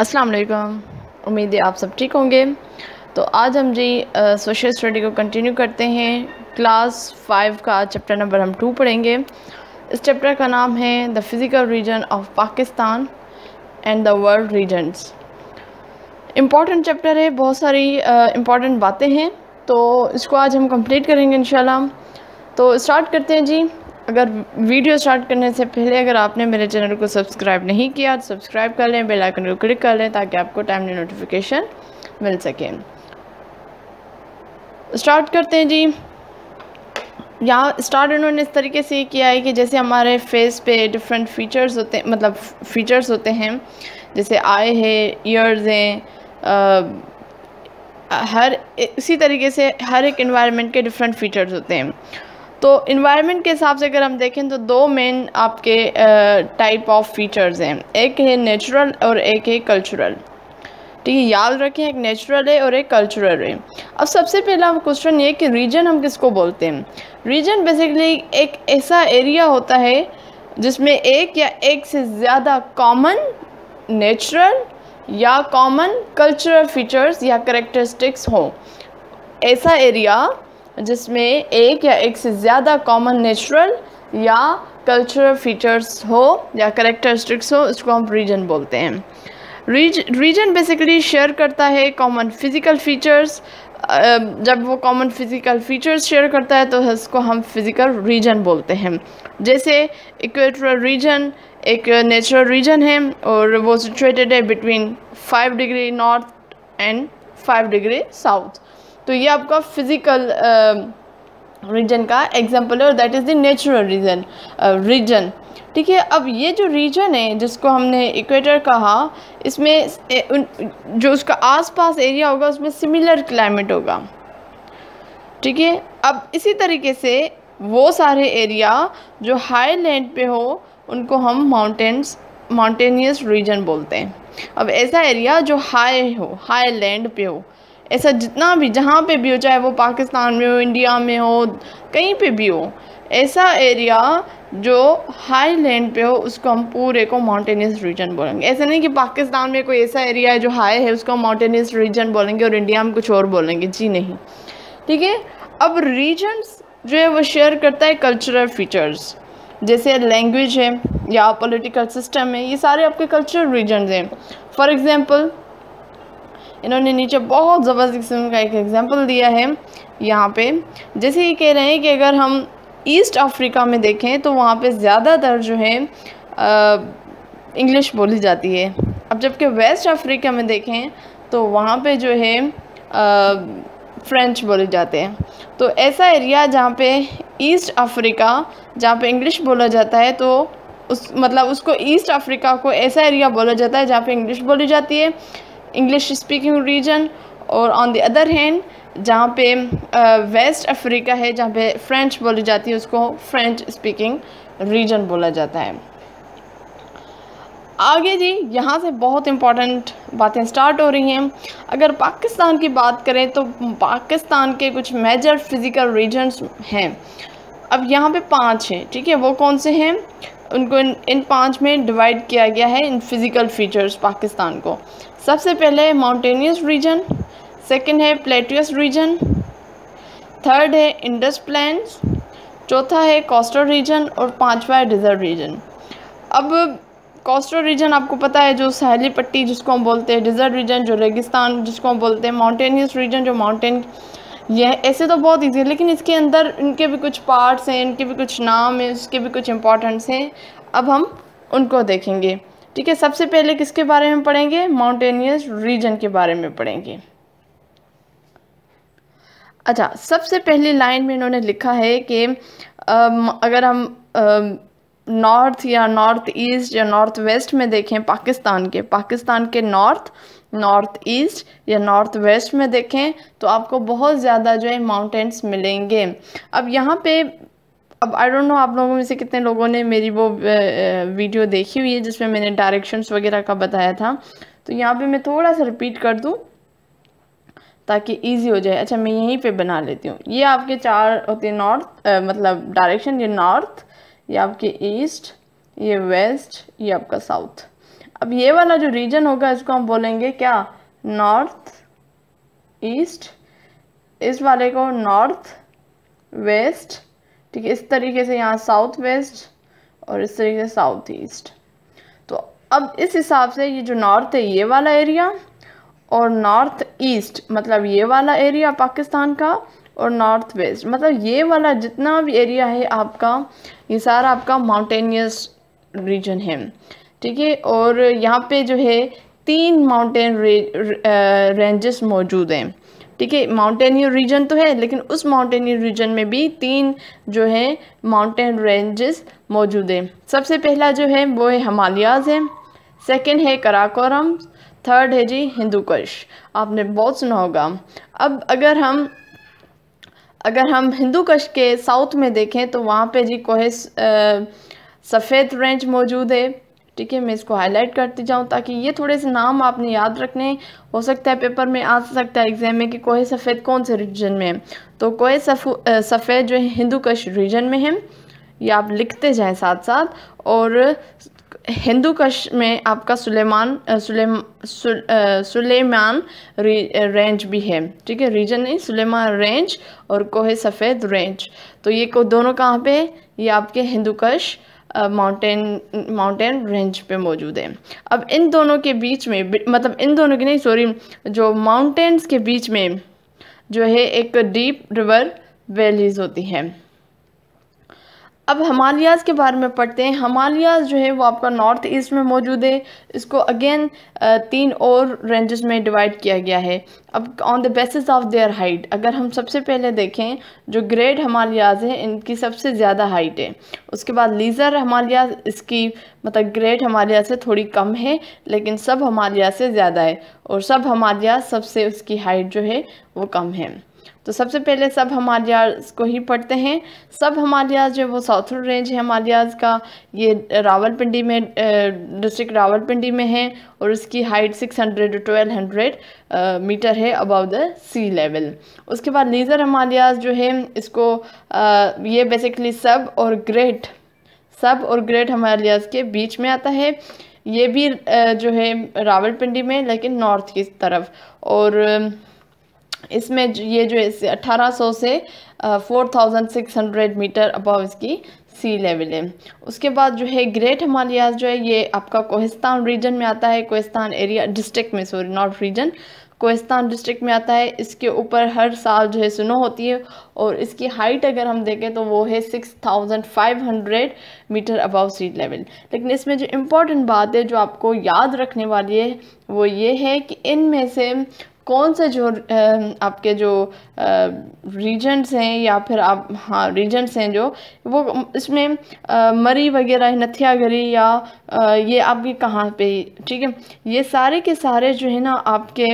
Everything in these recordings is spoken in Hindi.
अस्सलाम वालेकुम, उम्मीद है आप सब ठीक होंगे। तो आज हम जी सोशल स्टडी को कंटिन्यू करते हैं। क्लास 5 का चैप्टर नंबर हम 2 पढ़ेंगे। इस चैप्टर का नाम है the physical region of Pakistan and the world regions. Important chapter है, बहुत सारी इम्पॉर्टेंट बातें हैं, तो इसको आज हम कंप्लीट करेंगे इंशाल्लाह। तो स्टार्ट करते हैं जी। अगर वीडियो स्टार्ट करने से पहले अगर आपने मेरे चैनल को सब्सक्राइब नहीं किया तो सब्सक्राइब कर लें, बेल आइकन को क्लिक कर लें ताकि आपको टाइमली नोटिफिकेशन मिल सके। स्टार्ट करते हैं जी। यहाँ स्टार्ट इन्होंने इस तरीके से किया है कि जैसे हमारे फेस पे डिफरेंट फीचर्स होते हैं, मतलब फीचर्स होते हैं, जैसे आई है, ईयर्स हैं, हर इसी तरीके से हर एक इन्वायरमेंट के डिफरेंट फीचर्स होते हैं। तो इन्वायरमेंट के हिसाब से अगर हम देखें तो दो मेन आपके टाइप ऑफ फीचर्स हैं, एक है नेचुरल और एक है कल्चरल। ठीक है, याद रखें, एक नेचुरल है और एक कल्चरल है। अब सबसे पहला क्वेश्चन ये कि रीजन हम किसको बोलते हैं। रीजन बेसिकली एक ऐसा एरिया होता है जिसमें एक या एक से ज़्यादा कॉमन नेचुरल या कॉमन कल्चरल फीचर्स या करेक्टरिस्टिक्स हो। ऐसा एरिया जिसमें एक या एक से ज़्यादा कॉमन नेचुरल या कल्चरल फीचर्स हो या करेक्टरिस्टिक्स हो, इसको हम रीजन बोलते हैं। रीजन बेसिकली शेयर करता है कॉमन फिज़िकल फीचर्स। जब वो कॉमन फिज़िकल फीचर्स शेयर करता है तो इसको हम फिज़िकल रीजन बोलते हैं। जैसे इक्वेटोरियल रीजन एक नेचुरल रीजन है और वो सिचुएटेड है between 5 degree north and 5 degree south. तो ये आपका फिज़िकल रीजन का एग्जांपल है और that is the natural region. ठीक है, अब ये जो रीजन है जिसको हमने इक्वेटर कहा, इसमें जो उसका आसपास एरिया होगा उसमें सिमिलर क्लाइमेट होगा। ठीक है, अब इसी तरीके से वो सारे एरिया जो हाई लैंड पे हो उनको हम माउंटेनियस रीजन बोलते हैं। अब ऐसा एरिया जो हाई हो, हाई लैंड पे हो, ऐसा जितना भी जहाँ पे भी हो, चाहे वो पाकिस्तान में हो, इंडिया में हो, कहीं पे भी हो, ऐसा एरिया जो हाई लैंड पे हो उसको हम पूरे को माउंटेनियस रीजन बोलेंगे। ऐसा नहीं कि पाकिस्तान में कोई ऐसा एरिया है जो हाई है उसको हम माउंटेनियस रीजन बोलेंगे और इंडिया में कुछ और बोलेंगे, जी नहीं। ठीक है, अब रीजन्स जो है वो शेयर करता है कल्चरल फीचर्स, जैसे लैंग्वेज है या पॉलिटिकल सिस्टम है, ये सारे आपके कल्चरल रीजन्स हैं। फॉर एग्जांपल इन्होंने नीचे बहुत ज़बरदस्त किस्म का एक एग्जांपल दिया है यहाँ पे। जैसे ये कह रहे हैं कि अगर हम ईस्ट अफ्रीका में देखें तो वहाँ पे ज़्यादातर जो है इंग्लिश बोली जाती है। अब जबकि वेस्ट अफ्रीका में देखें तो वहाँ पे जो है फ्रेंच बोले जाते हैं। तो ऐसा एरिया जहाँ पे ईस्ट अफ्रीका, जहाँ पे इंग्लिश बोला जाता है, तो उस मतलब उसको ईस्ट अफ्रीका को ऐसा एरिया बोला जाता है जहाँ पे इंग्लिश बोली जाती है, इंग्लिश स्पीकिंग रीजन। और ऑन द अदर हैंड जहाँ पे वेस्ट अफ्रीका है जहाँ पे फ्रेंच बोली जाती है, उसको फ्रेंच स्पीकिंग रीजन बोला जाता है। आगे जी यहाँ से बहुत इम्पॉर्टेंट बातें स्टार्ट हो रही हैं। अगर पाकिस्तान की बात करें तो पाकिस्तान के कुछ मेजर फिज़िकल रीजन्स हैं। अब यहाँ पे 5 हैं। ठीक है, वो कौन से हैं, उनको इन 5 में डिवाइड किया गया है इन फिज़िकल फीचर्स पाकिस्तान को। सबसे पहले माउंटेनियस रीजन, सेकंड है प्लेटियस रीजन, थर्ड है इंडस प्लेन्स, चौथा है कोस्टल रीजन और 5वां है डिजर्ट रीजन। अब कोस्टल रीजन आपको पता है जो साहली पट्टी जिसको हम बोलते हैं, डिजर्ट रीजन जो रेगिस्तान जिसको हम बोलते हैं, माउंटेनियस रीजन जो माउंटेन, ये ऐसे तो बहुत ईजी है लेकिन इसके अंदर इनके भी कुछ पार्ट्स हैं, इनके भी कुछ नाम हैं, उसके भी कुछ इम्पॉर्टेंस हैं। अब हम उनको देखेंगे। ठीक है, सबसे पहले किसके बारे में पढ़ेंगे, माउंटेनियस रीजन के बारे में पढ़ेंगे। अच्छा, सबसे पहली लाइन में इन्होंने लिखा है कि अगर हम नॉर्थ या नॉर्थ ईस्ट या नॉर्थ वेस्ट में देखें, पाकिस्तान के नॉर्थ ईस्ट या नॉर्थ वेस्ट में देखें तो आपको बहुत ज़्यादा जो है माउंटेन्स मिलेंगे। अब यहाँ पे, अब आई डोंट नो आप लोगों में से कितने लोगों ने मेरी वो वीडियो देखी हुई है जिसमें मैंने डायरेक्शंस वगैरह का बताया था, तो यहाँ पे मैं थोड़ा सा रिपीट कर दूँ ताकि ईजी हो जाए। अच्छा, मैं यहीं पे बना लेती हूँ। ये आपके 4 होते हैं नॉर्थ, मतलब डायरेक्शन, ये नॉर्थ, ये आपके ईस्ट, ये वेस्ट, ये आपका साउथ। अब ये वाला जो रीजन होगा इसको हम बोलेंगे क्या, नॉर्थ ईस्ट, इस वाले को नॉर्थ वेस्ट, ठीक है, इस तरीके से यहाँ साउथ वेस्ट और इस तरीके से साउथ ईस्ट। तो अब इस हिसाब से ये जो नॉर्थ है ये वाला एरिया और नॉर्थ ईस्ट मतलब ये वाला एरिया पाकिस्तान का और नॉर्थ वेस्ट मतलब ये वाला जितना भी एरिया है आपका, ये सारा आपका माउंटेनियस रीजन है, ठीक है। और यहाँ पे जो है 3 माउंटेन रेंजेस मौजूद हैं, ठीक है। माउंटेनियर रीजन तो है लेकिन उस माउंटेनियर रीजन में भी 3 जो है माउंटेन रेंजेस मौजूद हैं। सबसे पहला जो है वो है हिमालयाज़ है, सेकंड है कराकोरम, थर्ड है जी हिंदूकश, आपने बहुत सुना होगा। अब अगर हम हिंदूकश के साउथ में देखें तो वहाँ पे जी कोहे सफ़ेद रेंज मौजूद है, ठीक है। मैं इसको हाईलाइट करती जाऊँ ताकि ये थोड़े से नाम आपने याद रखने, हो सकता है पेपर में आ सकता है एग्जाम में कि कोहे सफ़ेद कौन से रीजन में है। तो कोहे सफ़ेद जो है हिंदूकश रीजन में है, ये आप लिखते जाएं साथ साथ। और हिंदूकश में आपका सुलेमान रेंज भी है, ठीक है, रीजन नहीं, सुलेमान रेंज और कोहे सफ़ेद रेंज। तो ये को दोनों कहाँ पे, ये आपके हिंदूकश माउंटेन रेंज पे मौजूद है। अब इन दोनों के बीच में मतलब इन दोनों की नहीं सॉरी, जो माउंटेन्स के बीच में जो है एक डीप रिवर वैलीज होती हैं। अब हिमालयाज़ के बारे में पढ़ते हैं। हिमालयाज़ जो है वो आपका नॉर्थ ईस्ट में मौजूद है, इसको अगेन 3 और रेंजेस में डिवाइड किया गया है। अब on the basis of their height, अगर हम सबसे पहले देखें जो ग्रेट हिमालयाज़ हैं इनकी सबसे ज़्यादा हाइट है, उसके बाद लीजर हिमालयाज़ इसकी मतलब ग्रेट हिमालयाज़ से थोड़ी कम है लेकिन सब हिमालयाज़ से ज़्यादा है, और सब हिमालयाज़ सबसे उसकी हाइट जो है वो कम है। तो सबसे पहले सब हिमालयाज़ को ही पढ़ते हैं। सब हिमालयाज़ जो वो साउथर्न रेंज है हिमालयाज़ का, ये रावलपिंडी में डिस्ट्रिक्ट रावलपिंडी में है और इसकी हाइट 600 to 1200 मीटर है अबव द सी लेवल। उसके बाद लीजर हिमालयाज़ जो है इसको ये बेसिकली सब और ग्रेट हिमालयाज़ के बीच में आता है, ये भी जो है रावलपिंडी में लेकिन नॉर्थ की तरफ, और इसमें ये जो है 1800 से 4600 मीटर अबव इसकी सी लेवल है। उसके बाद जो है ग्रेट हिमालयाज़ जो है ये आपका कोहिस्तान रीजन में आता है, कोहिस्तान एरिया डिस्ट्रिक्ट में sorry not region, Kohistan district में आता है। इसके ऊपर हर साल जो है स्नो होती है और इसकी हाइट अगर हम देखें तो वो है 6500 मीटर अबव सी लेवल। लेकिन इसमें जो इम्पोर्टेंट बात है जो आपको याद रखने वाली है वो ये है कि इनमें से कौन से जो आपके जो रीजन्स हैं या फिर आप हाँ रीजन्स हैं जो वो इसमें मरी वगैरह नथियागरी या ये आपके कहाँ पे, ठीक है, ये सारे के सारे जो है ना आपके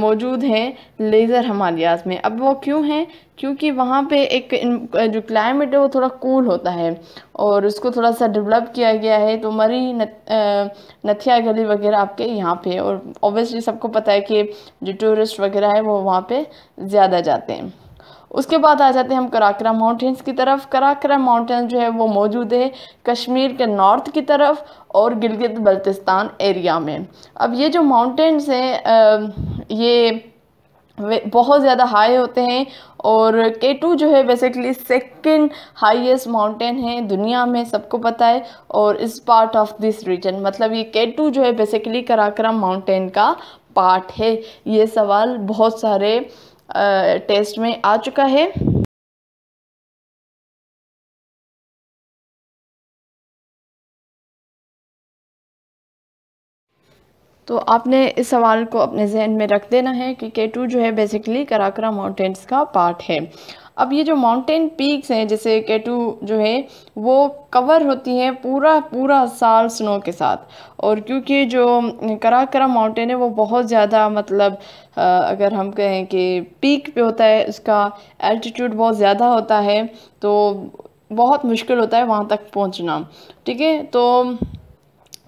मौजूद हैं लेज़र हिमालयाज़ में। अब वो क्यों हैं, क्योंकि वहाँ पे एक जो क्लाइमेट है वो थोड़ा कूल होता है और उसको थोड़ा सा डेवलप किया गया है। तो मरी नथियागली वगैरह आपके यहाँ पे, और ऑब्वियसली सबको पता है कि जो टूरिस्ट वगैरह है वो वहाँ पे ज़्यादा जाते हैं। उसके बाद आ जाते हैं हम कराकरा माउंटेन्स की तरफ। कराकरा माउंटेन जो है वो मौजूद है कश्मीर के नॉर्थ की तरफ और गिलगित बल्तिस्तान एरिया में। अब ये जो माउंटेन्स हैं ये वे बहुत ज़्यादा हाई होते हैं और K2 जो है बेसिकली सेकंड हाईएस्ट माउंटेन है दुनिया में, सबको पता है, और इस पार्ट ऑफ दिस रीजन मतलब ये K2 जो है बेसिकली कराकरम माउंटेन का पार्ट है। ये सवाल बहुत सारे टेस्ट में आ चुका है। तो आपने इस सवाल को अपने जहन में रख देना है कि K2 जो है बेसिकली कराकरा माउंटेन्स का पार्ट है। अब ये जो माउंटेन पीक्स हैं जैसे K2 जो है वो कवर होती हैं पूरा साल स्नो के साथ, और क्योंकि जो कराकरा माउंटेन है वो बहुत ज़्यादा मतलब अगर हम कहें कि पीक पे होता है, उसका एल्टीट्यूड बहुत ज़्यादा होता है तो बहुत मुश्किल होता है वहाँ तक पहुँचना, ठीक है। तो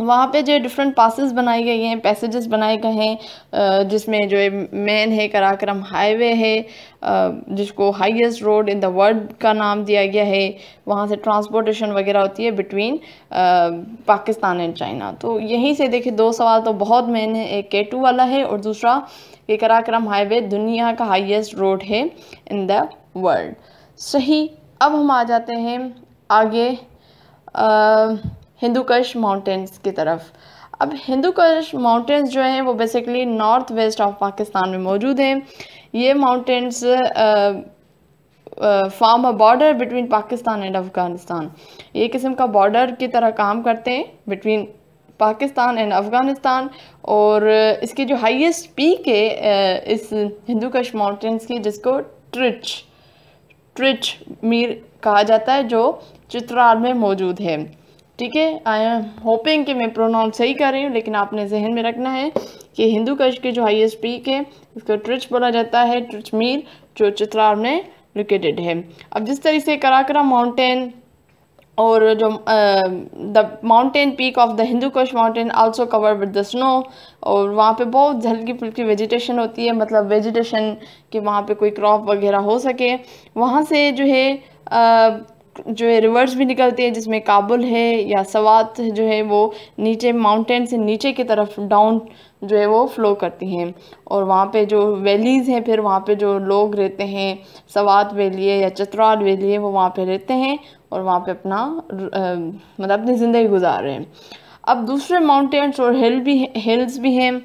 वहाँ पे जो डिफरेंट पासेस बनाए गए हैं, पैसेजेस बनाए गए हैं, जिसमें जो मेन है कराक्रम हाईवे है, जिसको highest road in the world का नाम दिया गया है। वहाँ से ट्रांसपोर्टेशन वगैरह होती है बिटवीन पाकिस्तान एंड चाइना। तो यहीं से देखिए दो सवाल तो बहुत मेन है, एक K2 वाला है और दूसरा कि कराक्रम हाईवे दुनिया का हाईएस्ट रोड है इन द वर्ल्ड। सही। अब हम आ जाते हैं आगे हिंदूकश माउंटेंस की तरफ। अब हिंदूकश माउंटेंस जो हैं वो basically north west of Pakistan में मौजूद हैं। ये mountains form a border between Pakistan and Afghanistan. ये किस्म का बॉर्डर की तरह काम करते हैं बिटवीन पाकिस्तान एंड अफ़गानिस्तान। और इसकी जो हाईएस्ट पीक है इस हिंदूकश माउंटेंस की, जिसको ट्रिच मीर कहा जाता है, जो चित्रार में मौजूद है। ठीक है, आई एम होपिंग कि मैं प्रोनाउंस सही कर रही हूँ, लेकिन आपने जहन में रखना है कि हिंदूकश की जो हाईएस्ट पीक है उसको ट्रिच बोला जाता है, ट्रिच मीर, जो चित्रार में लोकेटेड है। अब जिस तरह से कराकरा माउंटेन और जो the mountain peak of the Hindu Kush mountain also cover with the snow, और वहाँ पे बहुत हल्की फुल्की वेजिटेशन होती है, मतलब वेजिटेशन कि वहाँ पे कोई क्रॉप वगैरह हो सके। वहाँ से जो है रिवर्स भी निकलती है, जिसमें काबुल है या सवात जो है वो नीचे माउंटेन से नीचे की तरफ डाउन जो है वो फ़्लो करती हैं। और वहाँ पे जो वैलीज़ हैं, फिर वहाँ पे जो लोग रहते हैं, सवात वैली है या चित्राल वैली है, वो वहाँ पे रहते हैं और वहाँ पे अपना मतलब अपनी ज़िंदगी गुजार रहे हैं। अब दूसरे माउंटेन्स और हिल्स भी हैं।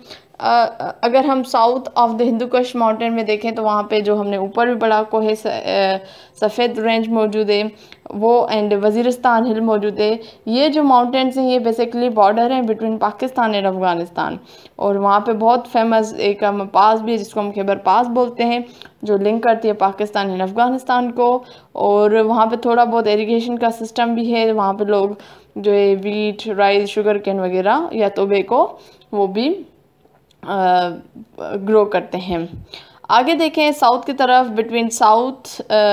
अगर हम south of the Hindu Kush mountain में देखें तो वहाँ पे जो हमने ऊपर भी पढ़ा को है सफ़ेद रेंज मौजूद है वो, एंड वज़ीरिस्तान हिल मौजूद है। ये जो माउंटेन्स हैं ये बेसिकली बॉर्डर हैं बिटवीन पाकिस्तान एंड अफ़गानिस्तान। और वहाँ पे बहुत फेमस एक हम पास भी है जिसको हम खैबर पास बोलते हैं, जो लिंक करती है पाकिस्तान एंड अफ़गानिस्तान को। और वहाँ पे थोड़ा बहुत इरीगेशन का सिस्टम भी है, वहाँ पर लोग जो है वीट, राइस, शुगर कैन वगैरह या टोबैको वो भी ग्रो करते हैं। आगे देखें साउथ की तरफ, between south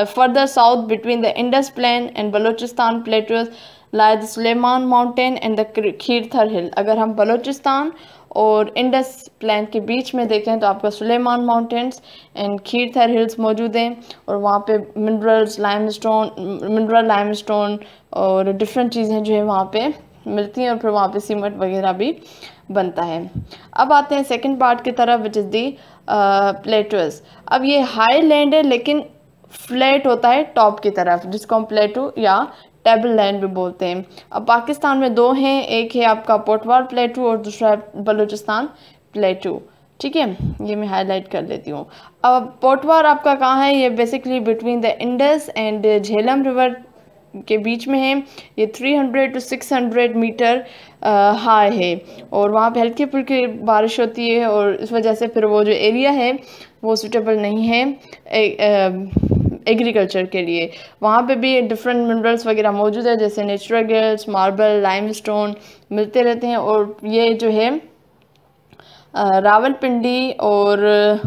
further south between the Indus plain and Balochistan plateaus lie the Sulaiman mountain and the Kirthar hill. अगर हम बलूचिस्तान और इंडस प्लेन के बीच में देखें तो आपका Sulaiman mountains and Kirthar hills मौजूद हैं। और वहाँ पे मिनरल लाइमस्टोन और डिफरेंट चीज़ें जो है वहाँ पे मिलती हैं, और फिर वहाँ पे सीमेंट वगैरह भी बनता है। अब आते हैं सेकंड पार्ट की तरफ, विच इज़ दी प्लेटोज़। अब ये हाई लैंड है लेकिन फ्लैट होता है टॉप की तरफ, जिसको हम प्लेटो या टेबल लैंड भी बोलते हैं। अब पाकिस्तान में दो हैं, एक है आपका पोटवार प्लेटो और दूसरा है बलूचिस्तान प्लेटो। ठीक है, ये मैं हाईलाइट कर देती हूँ। अब पोटवार आपका कहाँ है? ये basically between the Indus and Jhelum river के बीच में है। ये 300 to 600 मीटर हाई है, और वहाँ पे हल्की फुल्की बारिश होती है, और इस वजह से फिर वो जो एरिया है वो सूटेबल नहीं है एग्रीकल्चर के लिए। वहाँ पे भी डिफरेंट मिनरल्स वगैरह मौजूद है, जैसे नेचुरल गैस, मार्बल, लाइमस्टोन मिलते रहते हैं। और ये जो है रावलपिंडी और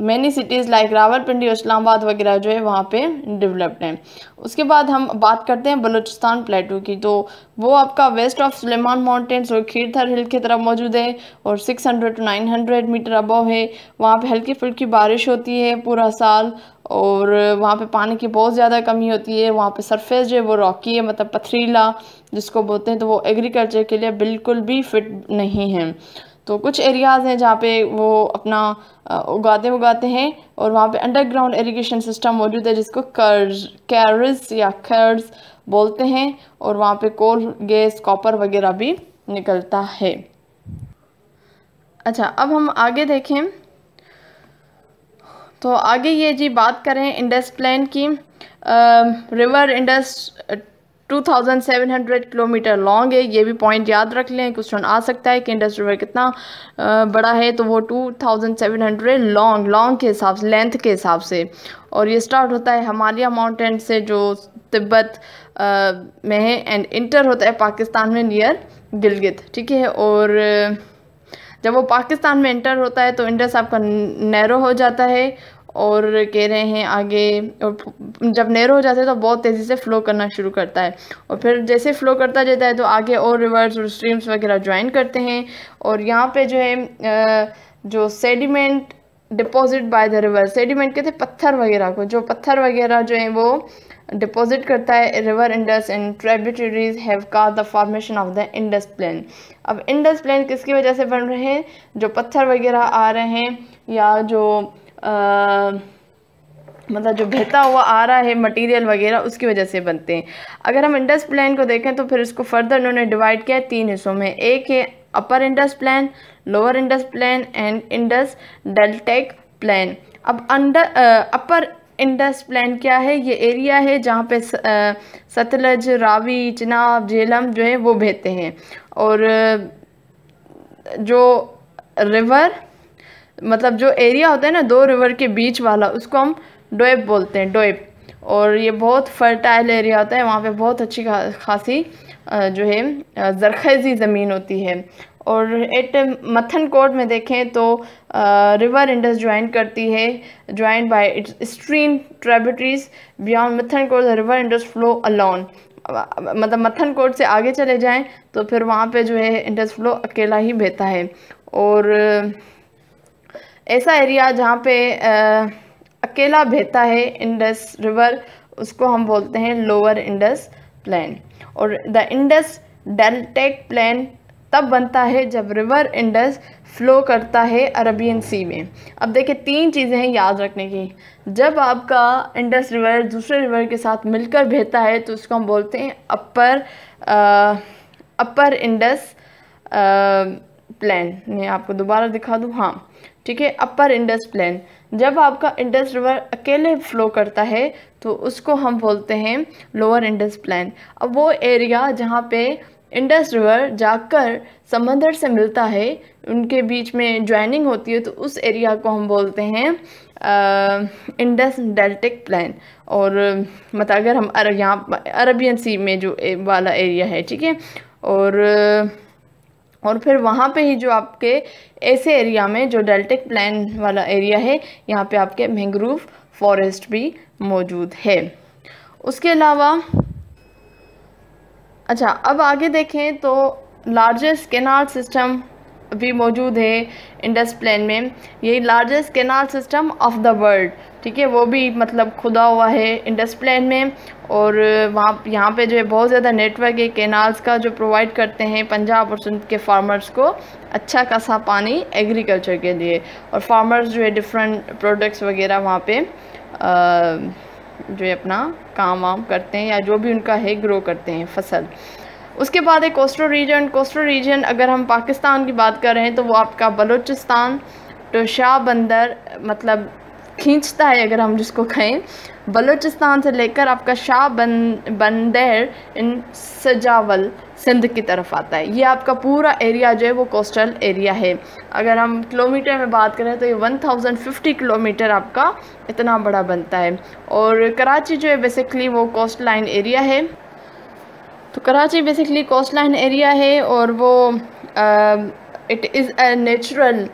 मैनी सिटीज़ लाइक रावलपिंडी और इस्लामाबाद वगैरह जो है वहाँ पे डेवलप्ड हैं। उसके बाद हम बात करते हैं बलूचिस्तान प्लेटो की, तो वो आपका वेस्ट ऑफ सुलेमान माउंटेन्स और खीरथर हिल की तरफ मौजूद है, और 600 टू 900 मीटर अबव है। वहाँ पे हल्की फुल्की बारिश होती है पूरा साल, और वहाँ पे पानी की बहुत ज़्यादा कमी होती है। वहाँ पे सरफेस जो है वो रॉकी है, मतलब पथरीला जिसको बोलते हैं, तो वो एग्रीकल्चर के लिए बिल्कुल भी फिट नहीं है। तो कुछ एरियाज़ हैं जहाँ पे वो अपना उगाते हैं, और वहाँ पे अंडरग्राउंड इरिगेशन सिस्टम मौजूद है जिसको कैरस या कर्ज बोलते हैं, और वहाँ पे कोल, गैस, कॉपर वगैरह भी निकलता है। अच्छा, अब हम आगे देखें तो आगे ये जी बात करें इंडस प्लेन की। रिवर इंडस 2700 किलोमीटर लॉन्ग है। ये भी पॉइंट याद रख लें, क्वेश्चन आ सकता है कि इंडस रिवर कितना बड़ा है, तो वो 2700 लॉन्ग के हिसाब से, लेंथ के हिसाब से। और ये स्टार्ट होता है हिमालय माउंटेन से जो तिब्बत में है, एंड इंटर होता है पाकिस्तान में नियर गिलगित। ठीक है, और जब वो पाकिस्तान में इंटर होता है तो इंडस आपका नैरो हो जाता है, और कह रहे हैं आगे, और जब नहर हो जाता है तो बहुत तेज़ी से फ़्लो करना शुरू करता है और फिर जैसे फ़्लो करता जाता है तो आगे और रिवर्स और स्ट्रीम्स वगैरह ज्वाइन करते हैं। और यहाँ पे जो है जो sediment deposit by the river, sediment कहते हैं पत्थर वगैरह को, जो पत्थर वगैरह जो है वो डिपॉजिट करता है। River Indus and tributaries have cause the formation of the Indus plain. अब इंडस प्लेन किसकी वजह से बन रहे हैं? जो पत्थर वगैरह आ रहे हैं या जो मतलब जो बहता हुआ आ रहा है मटेरियल वगैरह, उसकी वजह से बनते हैं। अगर हम इंडस प्लेन को देखें तो फिर इसको फर्दर उन्होंने डिवाइड किया है 3 हिस्सों में। एक है upper Indus plain, lower Indus plain and Indus deltaic plain. अब अपर इंडस प्लेन क्या है? ये एरिया है जहाँ पे सतलज, रावी, चिनाब, झेलम जो है वो बहते हैं। और जो रिवर मतलब जो एरिया होता है ना दो रिवर के बीच वाला, उसको हम डोएब बोलते हैं, डोएब। और ये बहुत फर्टाइल एरिया होता है, वहाँ पे बहुत अच्छी खासी जो है जरखेज़ी ज़मीन होती है। और एट मथन कोट में देखें तो रिवर इंडस ज्वाइन करती है, join by its stream tributaries beyond Mithankot river Indus flow alone. मतलब मथन कोट से आगे चले जाएं तो फिर वहाँ पे जो है इंडस फ्लो अकेला ही बहता है। और ऐसा एरिया जहाँ पे अकेला बहता है इंडस रिवर, उसको हम बोलते हैं लोअर इंडस प्लेन। और द इंडस डेल्टेक प्लेन तब बनता है जब रिवर इंडस फ्लो करता है अरबियन सी में। अब देखिए 3 चीज़ें हैं याद रखने की। जब आपका इंडस रिवर दूसरे रिवर के साथ मिलकर बहता है तो उसको हम बोलते हैं अपर इंडस प्लेन। मैं आपको दोबारा दिखा दूँ, हाँ ठीक है, अपर इंडस प्लेन। जब आपका इंडस रिवर अकेले फ़्लो करता है तो उसको हम बोलते हैं लोअर इंडस प्लेन। अब वो एरिया जहाँ पे इंडस रिवर जाकर समंदर से मिलता है, उनके बीच में ज्वाइनिंग होती है, तो उस एरिया को हम बोलते हैं इंडस डेल्टिक प्लेन। और मतलब अगर हम यहाँ अरबियन सी में जो वाला एरिया है, ठीक है। और फिर वहाँ पे ही जो आपके ऐसे एरिया में जो डेल्टिक प्लेन वाला एरिया है, यहाँ पे आपके मैंग्रोव फॉरेस्ट भी मौजूद है। उसके अलावा अच्छा, अब आगे देखें तो लार्जेस्ट कैनाल सिस्टम भी मौजूद है इंडस प्लेन में। यही largest canal system of the world, ठीक है, वो भी मतलब खुदा हुआ है इंडस प्लेन में। और वहाँ यहाँ पे जो है बहुत ज़्यादा नेटवर्क है कैनाल्स का, जो प्रोवाइड करते हैं पंजाब और सिंध के फार्मर्स को अच्छा खासा पानी एग्रीकल्चर के लिए। और फार्मर्स जो है डिफरेंट प्रोडक्ट्स वगैरह वहाँ पे जो है अपना काम वाम करते हैं या जो भी उनका है ग्रो करते हैं फसल। उसके बाद है कोस्टल रीजन। कोस्टल रीजन अगर हम पाकिस्तान की बात कर रहे हैं तो वो आपका बलूचिस्तान, टोशा बंदर मतलब खींचता है अगर हम जिसको कहें, बलूचिस्तान से लेकर आपका शाह बंदेर इन सजावल सिंध की तरफ आता है। ये आपका पूरा एरिया जो है वो कोस्टल एरिया है। अगर हम किलोमीटर में बात करें तो ये 1050 किलोमीटर आपका इतना बड़ा बनता है। और कराची जो है बेसिकली वो कोस्ट लाइन एरिया है, तो Karachi basically coast line area है। और वो it is a natural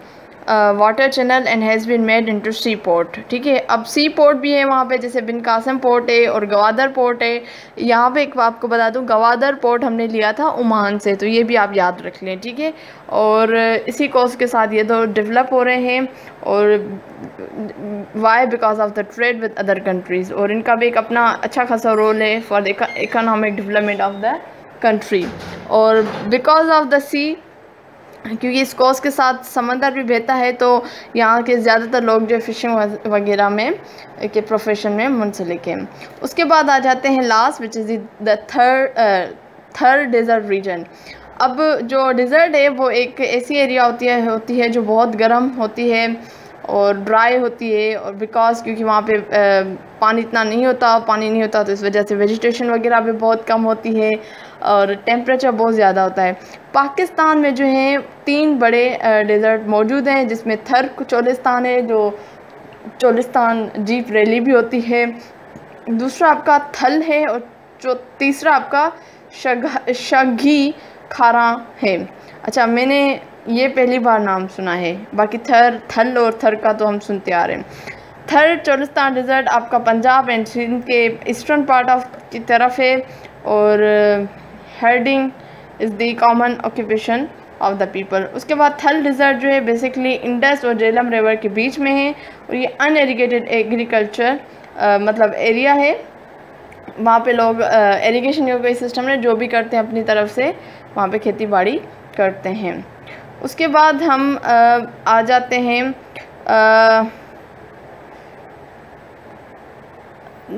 water channel and has been made into sea port, ठीक है। अब सी पोर्ट भी है वहाँ पे, जैसे बिन कासम पोर्ट है और गवादर पोर्ट है। यहाँ पे एक आपको बता दूँ, गवादर पोर्ट हमने लिया था ओमान से, तो ये भी आप याद रख लें, ठीक है। और इसी कोस्ट के साथ ये दो डेवलप हो रहे हैं। और why because of the trade with other countries, और इनका भी एक अपना अच्छा खासा रोल है for the economic development of the country. और बिकॉज ऑफ द सी, क्योंकि इस कोस्ट के साथ समंदर भी बहता है, तो यहाँ के ज़्यादातर लोग जो फ़िशिंग वगैरह में के प्रोफेशन में मुंसलिक हैं। उसके बाद आ जाते हैं last, which is the third desert region. अब जो डेजर्ट है वो एक ऐसी एरिया होती है जो बहुत गर्म होती है और ड्राई होती है। और बिकॉज क्योंकि वहाँ पे पानी इतना नहीं होता, तो इस वजह से वेजिटेशन वगैरह भी बहुत कम होती है और टेम्परेचर बहुत ज़्यादा होता है। पाकिस्तान में जो है 3 बड़े डेजर्ट मौजूद हैं, जिसमें थर चोलिस्तान है, जो चोलिस्तान जीप रैली भी होती है। दूसरा आपका थल है और तीसरा आपका शगी खारा है। अच्छा, मैंने ये पहली बार नाम सुना है, बाकी थर और थर का तो हम सुनते आ रहे हैं। थर्ड चोलिस्तान डिज़र्ट आपका पंजाब एंड सिंध के ईस्टर्न पार्ट ऑफ की तरफ है और herding is the common occupation of the people. उसके बाद थल डिज़र्ट जो है बेसिकली इंडस और झेलम रिवर के बीच में है और ये अनइरिगेटेड एग्रीकल्चर मतलब एरिया है। वहाँ पे लोग इरिगेशन का कोई सिस्टम नहीं, जो भी करते हैं अपनी तरफ से वहाँ पे खेती बाड़ी करते हैं। उसके बाद हम आ जाते हैं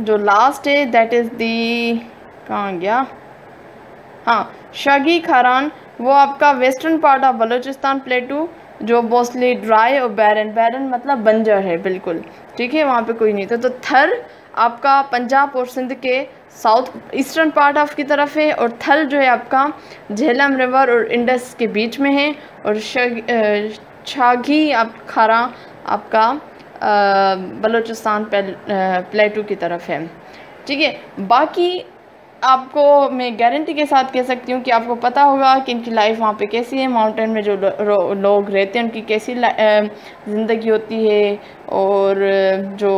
जो लास्ट है दैट इज़ दी कहाँ गया, हाँ शागी खारान, वो आपका western part of Balochistan plateau जो मोस्टली ड्राई और बैरन मतलब बंजर है बिल्कुल, ठीक है वहाँ पे कोई नहीं था। तो थर आपका पंजाब और सिंध के साउथ ईस्टर्न पार्ट ऑफ की तरफ है और थल जो है आपका झेलम रिवर और इंडस के बीच में है और शागी आप खारा आपका बलूचिस्तान प्लेटू की तरफ है, ठीक है। बाकी आपको मैं गारंटी के साथ कह सकती हूँ कि आपको पता होगा कि इनकी लाइफ वहाँ पे कैसी है, माउंटेन में जो लोग रहते हैं उनकी कैसी ज़िंदगी होती है और जो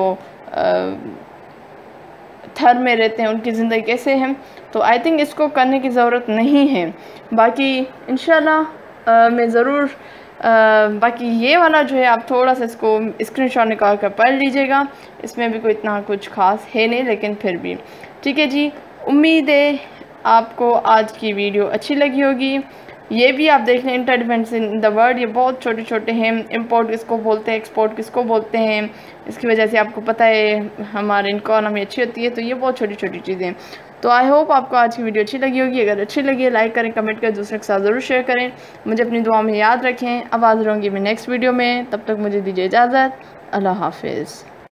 थर में रहते हैं उनकी ज़िंदगी कैसे है। तो आई थिंक इसको करने की ज़रूरत नहीं है। बाकी इंशाल्लाह मैं ज़रूर बाकी ये वाला जो है आप थोड़ा सा इसको स्क्रीनशॉट निकाल कर पढ़ लीजिएगा, इसमें भी कोई इतना कुछ ख़ास है नहीं लेकिन फिर भी ठीक है जी। उम्मीद है आपको आज की वीडियो अच्छी लगी होगी। ये भी आप देख लें इंटरडिपेंडेंस इन द वर्ल्ड, ये बहुत छोटे छोटे हैं, इंपोर्ट किसको बोलते हैं एक्सपोर्ट किसको बोलते हैं, इसकी वजह से आपको पता है हमारे इकोनॉमी अच्छी होती है, तो ये बहुत छोटी छोटी चीज़ें हैं। तो आई होप आपको आज की वीडियो अच्छी लगी होगी। अगर अच्छी लगी है लाइक करें, कमेंट करें, दूसरे के साथ ज़रूर शेयर करें, मुझे अपनी दुआ में याद रखें। अब हाज़िर होंगी मैं नेक्स्ट वीडियो में, तब तक मुझे दीजिए इजाज़त। अल्लाह हाफिज़।